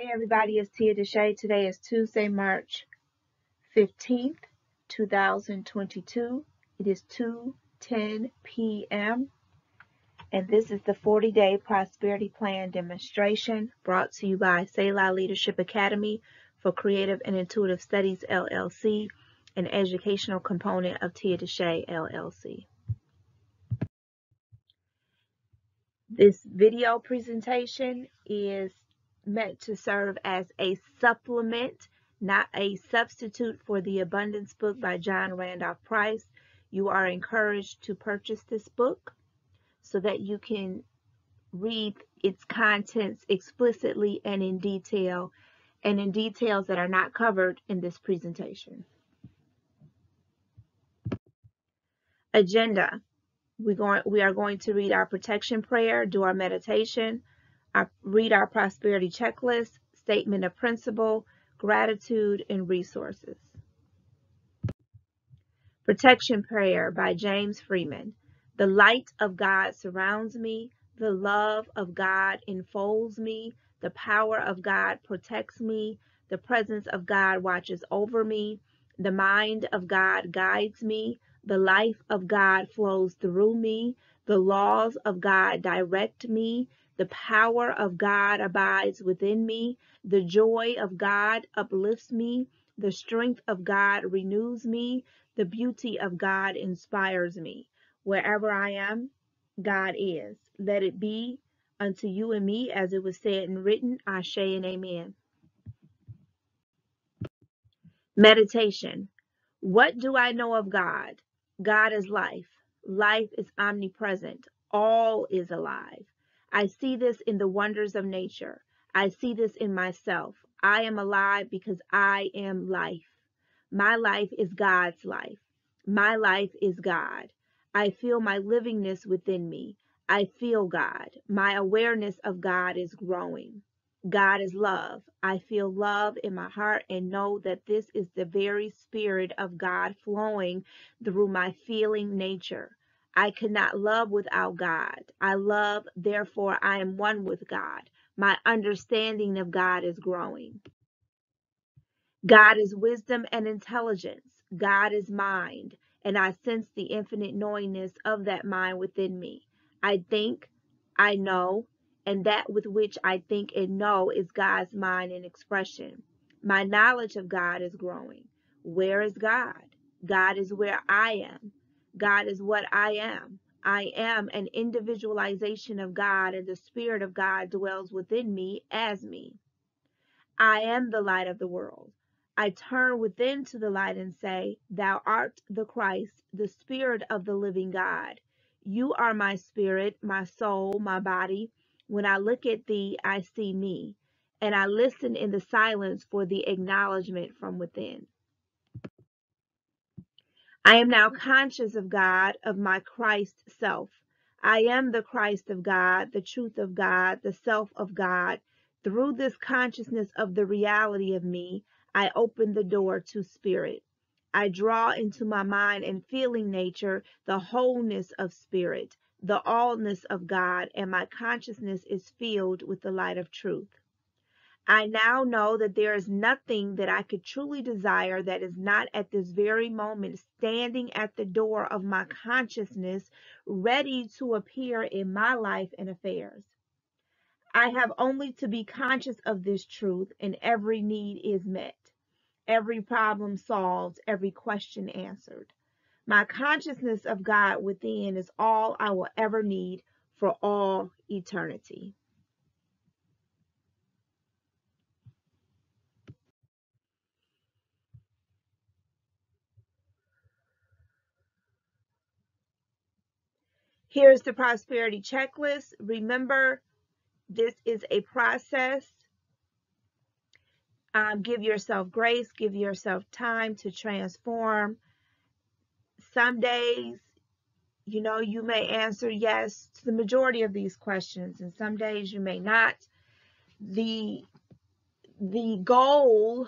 Hey everybody, it's Tia DeShay. Today is Tuesday, March 15th, 2022. It is 2:10 p.m. and this is the 40-day prosperity plan demonstration brought to you by Selah Leadership Academy for Creative and Intuitive Studies, LLC, an educational component of Tia DeShay, LLC. This video presentation is meant to serve as a supplement, not a substitute, for The Abundance Book by John Randolph Price. You are encouraged to purchase this book so that you can read its contents explicitly and in detail, and in details that are not covered in this presentation. Agenda. We are going to read our protection prayer, do our meditation, read our prosperity checklist, statement of principle, gratitude, and resources. Protection prayer by James Freeman. The light of God surrounds me. The love of God enfolds me. The power of God protects me. The presence of God watches over me. The mind of God guides me. The life of God flows through me. The laws of God direct me. The power of God abides within me. The joy of God uplifts me. The strength of God renews me. The beauty of God inspires me. Wherever I am, God is. Let it be unto you and me as it was said and written. Ashe and amen. Meditation. What do I know of God? God is life. Life is omnipresent. All is alive. I see this in the wonders of nature. I see this in myself. I am alive because I am life. My life is God's life. My life is God. I feel my livingness within me. I feel God. My awareness of God is growing. God is love. I feel love in my heart and know that this is the very spirit of God flowing through my feeling nature. I cannot love without God. I love, therefore I am one with God. My understanding of God is growing. God is wisdom and intelligence. God is mind, and I sense the infinite knowingness of that mind within me. I think, I know, and that with which I think and know is God's mind and expression. My knowledge of God is growing. Where is God? God is where I am. God is what I am. I am an individualization of God, and the Spirit of God dwells within me as me. I am the light of the world. I turn within to the light and say, Thou art the Christ, the Spirit of the living God. You are my spirit, my soul, my body. When I look at thee, I see me, and I listen in the silence for the acknowledgement from within. I am now conscious of God, of my Christ self. I am the Christ of God, the truth of God, the self of God. Through this consciousness of the reality of me, I open the door to spirit. I draw into my mind and feeling nature the wholeness of spirit, the allness of God, and my consciousness is filled with the light of truth. I now know that there is nothing that I could truly desire that is not at this very moment standing at the door of my consciousness, ready to appear in my life and affairs. I have only to be conscious of this truth, and every need is met, every problem solved, every question answered. My consciousness of God within is all I will ever need for all eternity. Here's the prosperity checklist. Remember, this is a process. Give yourself grace. Give yourself time to transform. Some days, you know, you may answer yes to the majority of these questions, and some days you may not. The goal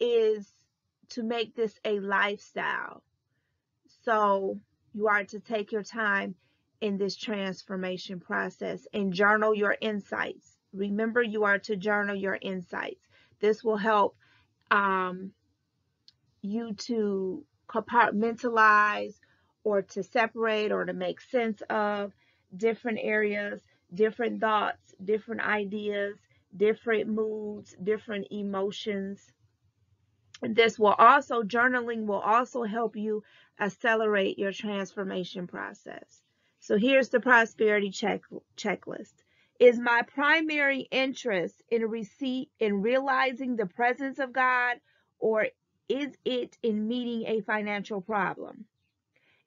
is to make this a lifestyle. So you are to take your time in this transformation process and journal your insights. Remember, you are to journal your insights. This will help you to compartmentalize or to separate or to make sense of different areas, different thoughts, different ideas, different moods, different emotions. This will also, journaling will also help you accelerate your transformation process. So here's the prosperity checklist. Is my primary interest in realizing the presence of God, or is it in meeting a financial problem?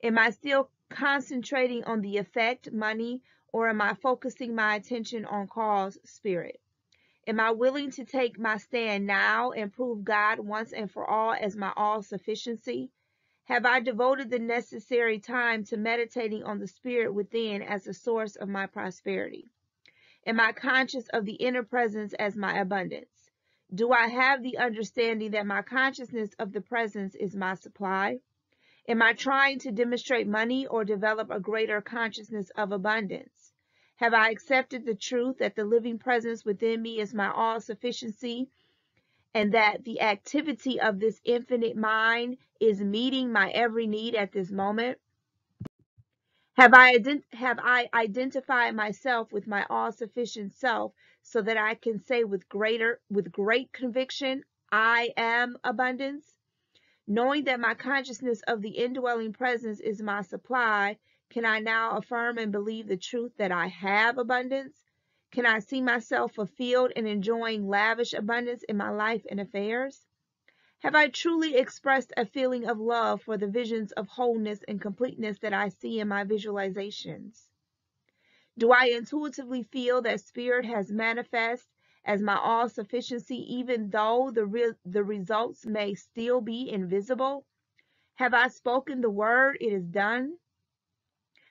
Am I still concentrating on the effect, money, or am I focusing my attention on cause, spirit? Am I willing to take my stand now and prove God once and for all as my all-sufficiency? Have I devoted the necessary time to meditating on the spirit within as the source of my prosperity? Am I conscious of the inner presence as my abundance? Do I have the understanding that my consciousness of the presence is my supply? Am I trying to demonstrate money or develop a greater consciousness of abundance? Have I accepted the truth that the living presence within me is my all-sufficiency, and that the activity of this infinite mind is meeting my every need at this moment? Have I identified myself with my all-sufficient self so that I can say with great conviction, I am abundance? Knowing that my consciousness of the indwelling presence is my supply, can I now affirm and believe the truth that I have abundance? Can I see myself fulfilled and enjoying lavish abundance in my life and affairs? Have I truly expressed a feeling of love for the visions of wholeness and completeness that I see in my visualizations? Do I intuitively feel that spirit has manifested as my all-sufficiency, even though the results may still be invisible? Have I spoken the word, it is done?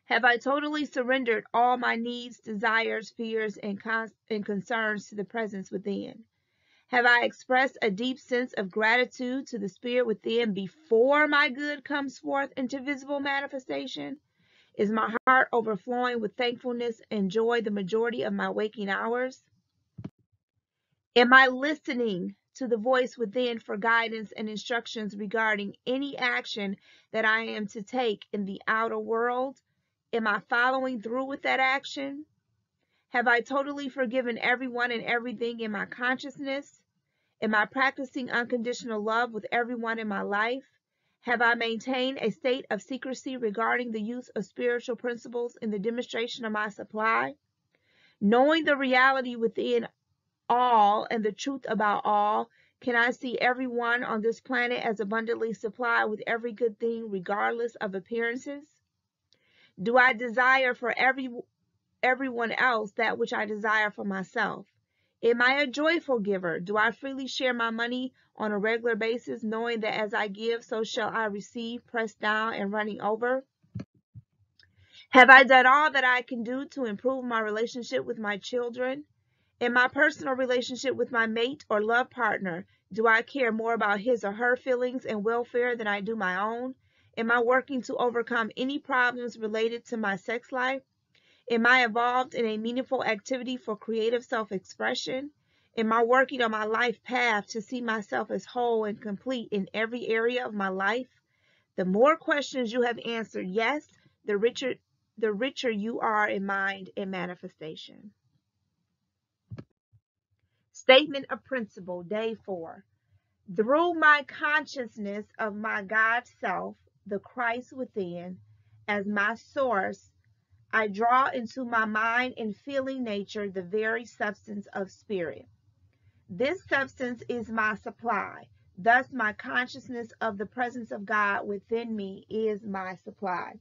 Have I totally surrendered all my needs, desires, fears, and concerns to the presence within? Have I expressed a deep sense of gratitude to the spirit within before my good comes forth into visible manifestation? Is my heart overflowing with thankfulness and joy the majority of my waking hours? Am I listening to the voice within for guidance and instructions regarding any action that I am to take in the outer world? Am I following through with that action? Have I totally forgiven everyone and everything in my consciousness? Am I practicing unconditional love with everyone in my life? Have I maintained a state of secrecy regarding the use of spiritual principles in the demonstration of my supply? Knowing the reality within all and the truth about all, can I see everyone on this planet as abundantly supplied with every good thing regardless of appearances? Do I desire for everyone else that which I desire for myself? Am I a joyful giver? Do I freely share my money on a regular basis, knowing that as I give, so shall I receive, pressed down and running over? Have I done all that I can do to improve my relationship with my children? In my personal relationship with my mate or love partner, do I care more about his or her feelings and welfare than I do my own? Am I working to overcome any problems related to my sex life? Am I involved in a meaningful activity for creative self-expression? Am I working on my life path to see myself as whole and complete in every area of my life? The more questions you have answered yes, the richer you are in mind and manifestation. Statement of Principle, Day 4. Through my consciousness of my God self, the Christ within, as my source, I draw into my mind and feeling nature the very substance of spirit. This substance is my supply. Thus, my consciousness of the presence of God within me is my supply.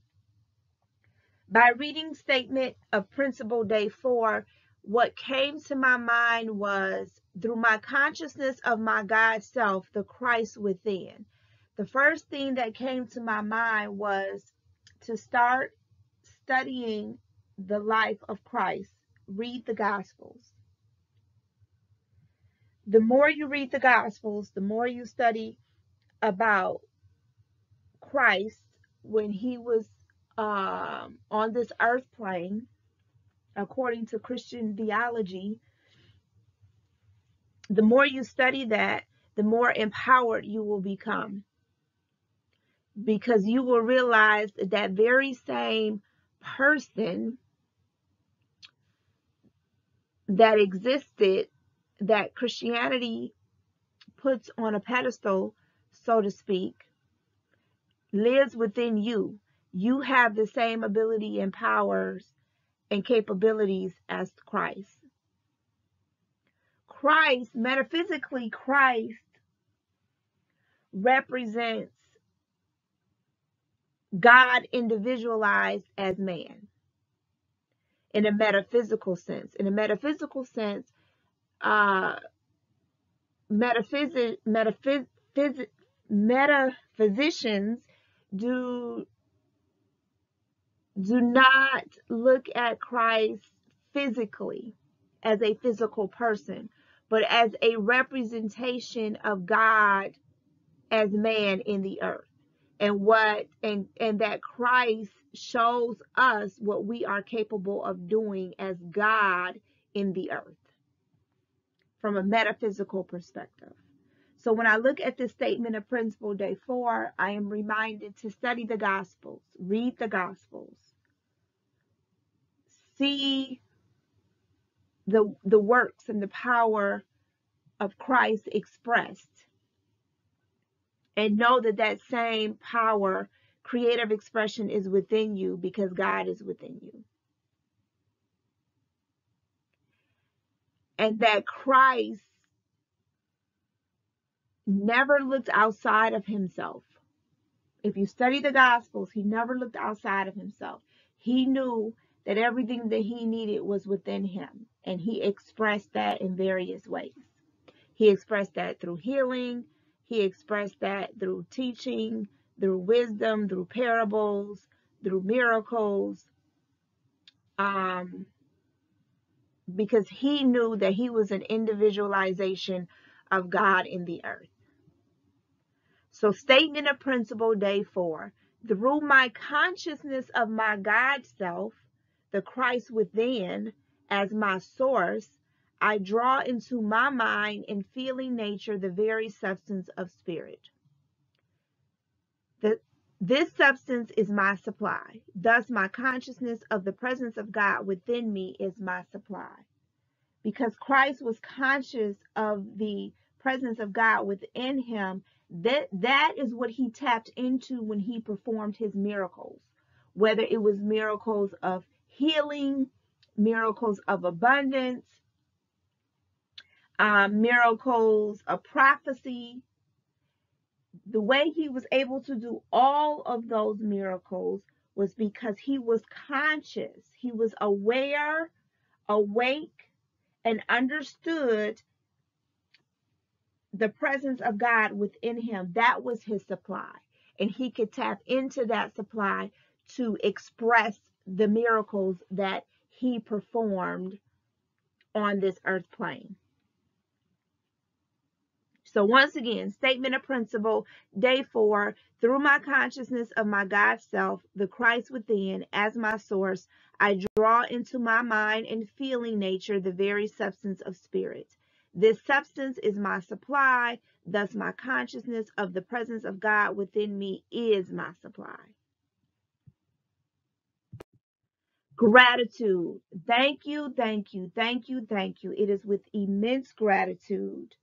By reading Statement of Principle, Day 4, what came to my mind was, through my consciousness of my God self, the Christ within. The first thing that came to my mind was to start studying the life of Christ. Read the Gospels. The more you read the Gospels, the more you study about Christ when he was on this earth plane, according to Christian theology, The more you study that, the more empowered you will become, because you will realize that, that very same person that existed, that Christianity puts on a pedestal, so to speak, lives within you. You have the same ability and powers and capabilities as Christ. Christ, metaphysically, Christ represents God individualized as man in a metaphysical sense. In a metaphysical sense, metaphysicians do not look at Christ physically as a physical person, but as a representation of God as man in the earth, and that Christ shows us what we are capable of doing as God in the earth from a metaphysical perspective. So when I look at this statement of principle day 4, I am reminded to study the Gospels, read the Gospels, see the works and the power of Christ expressed, and know that that same power, creative expression, is within you because God is within you. And that Christ never looked outside of himself. If you study the Gospels, he never looked outside of himself. He knew that everything that he needed was within him, and he expressed that in various ways. He expressed that through healing. He expressed that through teaching, through wisdom, through parables, through miracles, because he knew that he was an individualization of God in the earth. So statement of principle day 4, through my consciousness of my God self, the Christ within as my source, I draw into my mind and feeling nature the very substance of spirit. This substance is my supply. Thus my consciousness of the presence of God within me is my supply. Because Christ was conscious of the presence of God within him, that is what he tapped into when he performed his miracles. Whether it was miracles of healing, miracles of abundance, miracles of prophecy, the way he was able to do all of those miracles was because he was conscious, he was aware, awake, and understood the presence of God within him. That was his supply. And he could tap into that supply to express the miracles that he performed on this earth plane. So once again, statement of principle, day 4, through my consciousness of my God self, the Christ within as my source, I draw into my mind and feeling nature the very substance of spirit. This substance is my supply, thus my consciousness of the presence of God within me is my supply. Gratitude. Thank you, thank you, thank you, thank you. It is with immense gratitude.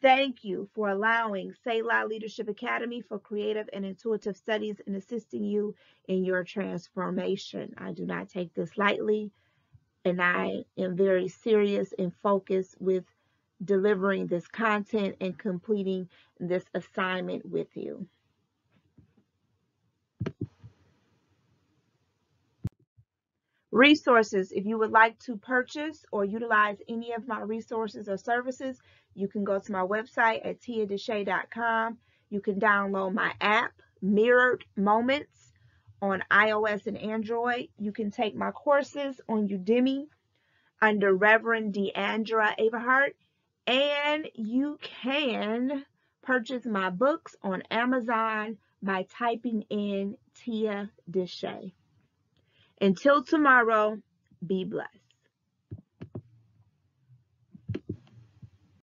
Thank you for allowing Selah Leadership Academy for Creative and Intuitive Studies and assisting you in your transformation. I do not take this lightly, and I am very serious and focused with delivering this content and completing this assignment with you. Resources. If you would like to purchase or utilize any of my resources or services, you can go to my website at tiadeshay.com. You can download my app, Mirrored Moments, on iOS and Android. You can take my courses on Udemy under Reverend DeAndra Averhart. And you can purchase my books on Amazon by typing in Tia DeShay. Until tomorrow, be blessed.